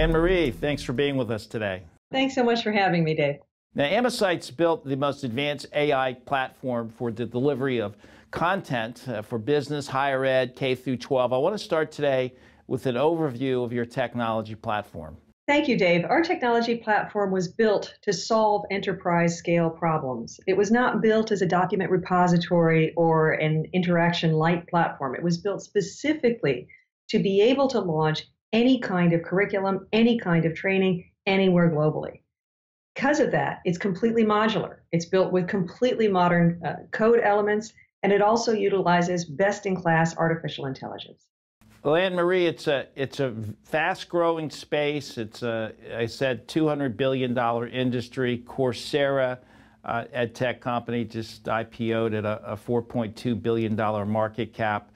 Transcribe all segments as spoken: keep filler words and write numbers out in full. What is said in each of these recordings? Anne-Marie, thanks for being with us today. Thanks so much for having me, Dave. Now, Amesite's built the most advanced A I platform for the delivery of content uh, for business, higher ed, K through twelve. I want to start today with an overview of your technology platform. Thank you, Dave. Our technology platform was built to solve enterprise scale problems. It was not built as a document repository or an interaction light platform. It was built specifically to be able to launch any kind of curriculum, any kind of training, anywhere globally. Because of that, it's completely modular. It's built with completely modern uh, code elements, and it also utilizes best-in-class artificial intelligence. Well, Anne-Marie, it's a, it's a fast-growing space. It's a, I said, two hundred billion dollar industry. Coursera, uh, ed tech company, just I P O'd at a, a four point two billion dollar market cap.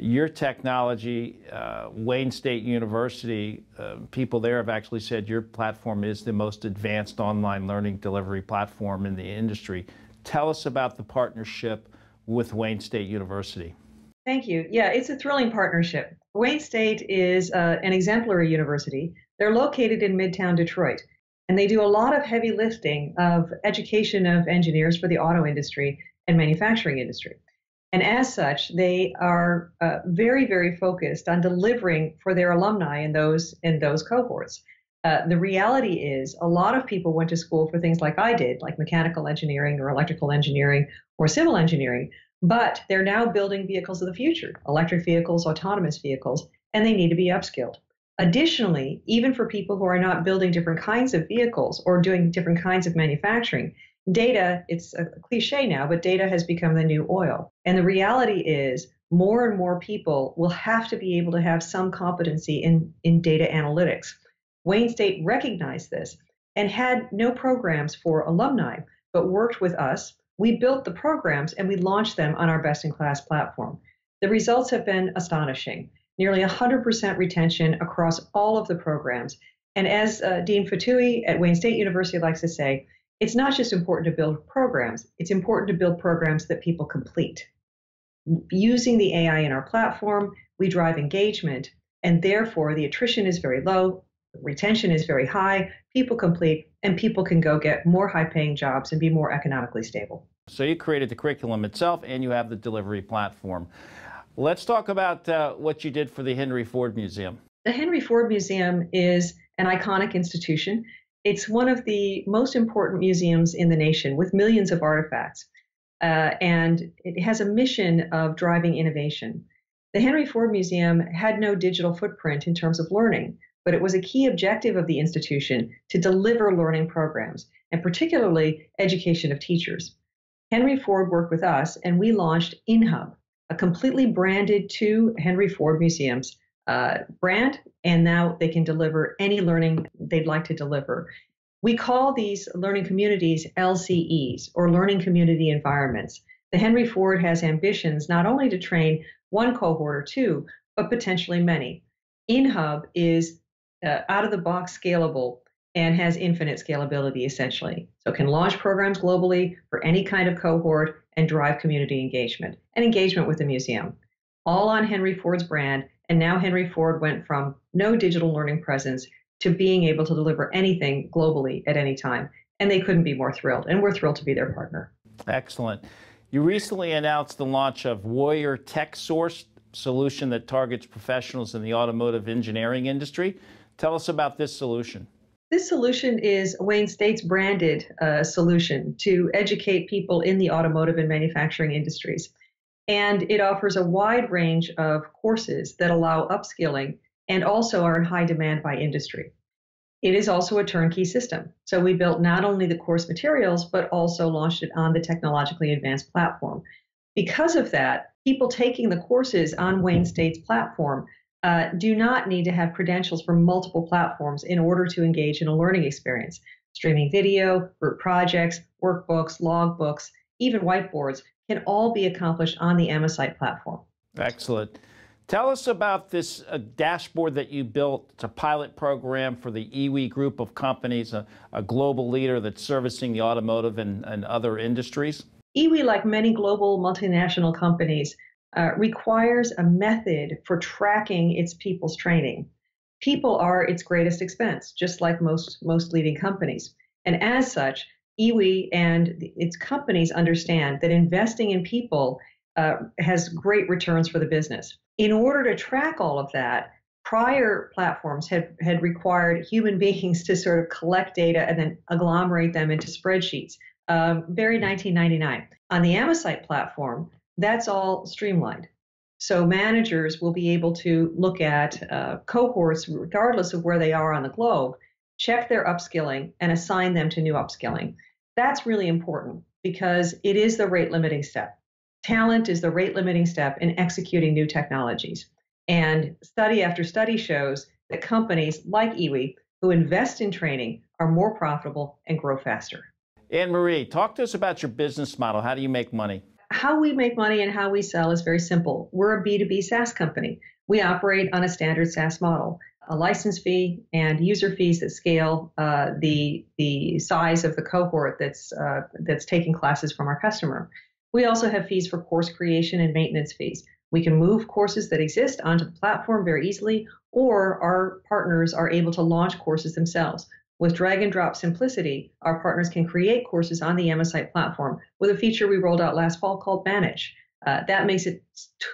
Your technology, uh, Wayne State University, uh, people there have actually said your platform is the most advanced online learning delivery platform in the industry. Tell us about the partnership with Wayne State University. Thank you. Yeah, it's a thrilling partnership. Wayne State is uh, an exemplary university. They're located in Midtown Detroit, and they do a lot of heavy lifting of education of engineers for the auto industry and manufacturing industry. And as such, they are uh, very, very focused on delivering for their alumni in those, in those cohorts. Uh, the reality is a lot of people went to school for things like I did, like mechanical engineering or electrical engineering or civil engineering. But they're now building vehicles of the future, electric vehicles, autonomous vehicles, and they need to be upskilled. Additionally, even for people who are not building different kinds of vehicles or doing different kinds of manufacturing, data, it's a cliche now, but data has become the new oil. And the reality is more and more people will have to be able to have some competency in, in data analytics. Wayne State recognized this and had no programs for alumni, but worked with us. We built the programs and we launched them on our best-in-class platform. The results have been astonishing. Nearly one hundred percent retention across all of the programs. And as uh, Dean Fatui at Wayne State University likes to say, it's not just important to build programs, it's important to build programs that people complete. Using the A I in our platform, we drive engagement, and therefore the attrition is very low, retention is very high, people complete, and people can go get more high-paying jobs and be more economically stable. So you created the curriculum itself, and you have the delivery platform. Let's talk about uh, what you did for the Henry Ford Museum. The Henry Ford Museum is an iconic institution. It's one of the most important museums in the nation, with millions of artifacts, uh, and it has a mission of driving innovation. The Henry Ford Museum had no digital footprint in terms of learning, but it was a key objective of the institution to deliver learning programs, and particularly education of teachers. Henry Ford worked with us, and we launched InHub, a completely branded to Henry Ford Museum's uh, brand, and now they can deliver any learning they'd like to deliver. We call these learning communities L C Es, or Learning Community Environments. The Henry Ford has ambitions not only to train one cohort or two, but potentially many. InHub is Uh, out-of-the-box scalable and has infinite scalability, essentially. So it can launch programs globally for any kind of cohort and drive community engagement and engagement with the museum, all on Henry Ford's brand. And now Henry Ford went from no digital learning presence to being able to deliver anything globally at any time. And they couldn't be more thrilled. And we're thrilled to be their partner. Excellent. You recently announced the launch of Warrior Tech Source, solution that targets professionals in the automotive engineering industry. Tell us about this solution. This solution is Wayne State's branded uh, solution to educate people in the automotive and manufacturing industries. And it offers a wide range of courses that allow upskilling and also are in high demand by industry. It is also a turnkey system. So we built not only the course materials, but also launched it on the technologically advanced platform. Because of that, people taking the courses on Wayne State's platform Uh, do not need to have credentials from multiple platforms in order to engage in a learning experience. Streaming video, group projects, workbooks, logbooks, even whiteboards can all be accomplished on the Amesite platform. Excellent. Tell us about this uh, dashboard that you built. It's a pilot program for the E W I group of companies, a, a global leader that's servicing the automotive and, and other industries. E W I, like many global multinational companies, Uh, requires a method for tracking its people's training. people are its greatest expense, just like most, most leading companies. And as such, E W I and its companies understand that investing in people uh, has great returns for the business. In order to track all of that, prior platforms had, had required human beings to sort of collect data and then agglomerate them into spreadsheets, um, very nineteen ninety-nine. On the Amesite platform, that's all streamlined. So managers will be able to look at uh, cohorts, regardless of where they are on the globe, check their upskilling, and assign them to new upskilling. That's really important because it is the rate-limiting step. Talent is the rate-limiting step in executing new technologies. And study after study shows that companies like E W I who invest in training are more profitable and grow faster. Anne-Marie, talk to us about your business model. How do you make money? How we make money and how we sell is very simple. We're a B two B SaaS company. We operate on a standard SaaS model, a license fee and user fees that scale uh, the, the size of the cohort that's, uh, that's taking classes from our customer. We also have fees for course creation and maintenance fees. We can move courses that exist onto the platform very easily, or our partners are able to launch courses themselves. With drag and drop simplicity, our partners can create courses on the Amesite platform with a feature we rolled out last fall called Manage. Uh, that makes it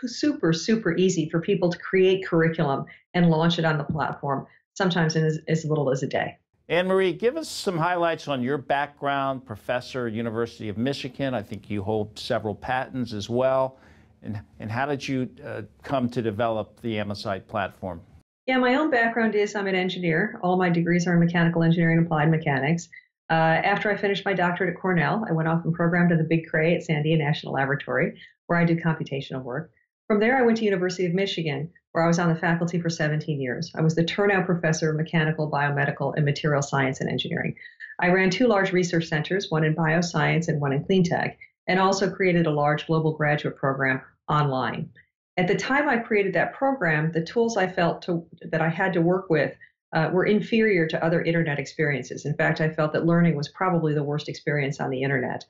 super, super easy for people to create curriculum and launch it on the platform, sometimes in as, as little as a day. Anne-Marie, give us some highlights on your background, professor, University of Michigan. I think you hold several patents as well. And, and how did you uh, come to develop the Amesite platform? Yeah, my own background is I'm an engineer. All my degrees are in mechanical engineering and applied mechanics. Uh, after I finished my doctorate at Cornell, I went off and programmed at the big Cray at Sandia National Laboratory, where I did computational work. From there, I went to University of Michigan, where I was on the faculty for seventeen years. I was the Turnow Professor of Mechanical, Biomedical, and Material Science and Engineering. I ran two large research centers, one in bioscience and one in cleantech, and also created a large global graduate program online. At the time I created that program, the tools I felt to, that I had to work with uh, were inferior to other internet experiences. In fact, I felt that learning was probably the worst experience on the internet.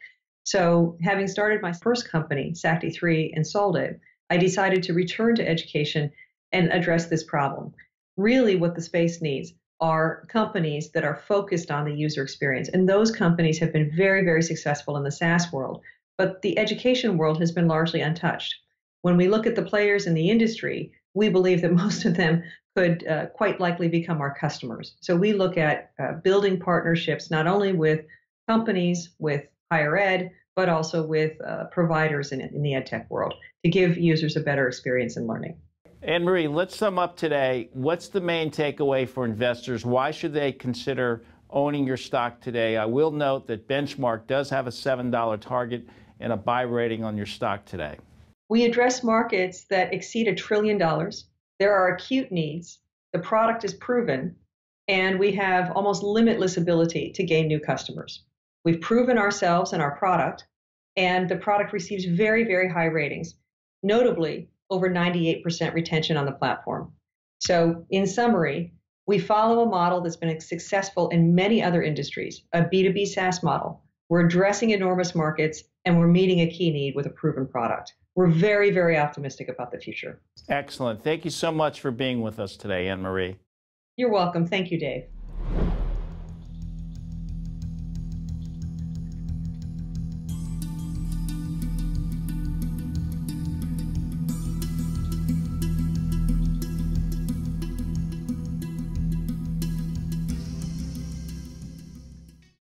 So having started my first company, Sacti three, and sold it, I decided to return to education and address this problem. Really what the space needs are companies that are focused on the user experience. And those companies have been very, very successful in the SaaS world, but the education world has been largely untouched. When we look at the players in the industry, we believe that most of them could uh, quite likely become our customers. So we look at uh, building partnerships, not only with companies, with higher ed, but also with uh, providers in, in the edtech world to give users a better experience in learning. Anne-Marie, let's sum up today. What's the main takeaway for investors? Why should they consider owning your stock today? I will note that Benchmark does have a seven dollar target and a buy rating on your stock today. We address markets that exceed a trillion dollars. There are acute needs. The product is proven, and we have almost limitless ability to gain new customers. We've proven ourselves and our product, and the product receives very, very high ratings, notably over ninety-eight percent retention on the platform. So in summary, we follow a model that's been successful in many other industries, a B two B SaaS model. We're addressing enormous markets, and we're meeting a key need with a proven product. We're very, very optimistic about the future. Excellent. Thank you so much for being with us today, Anne-Marie. You're welcome. Thank you, Dave.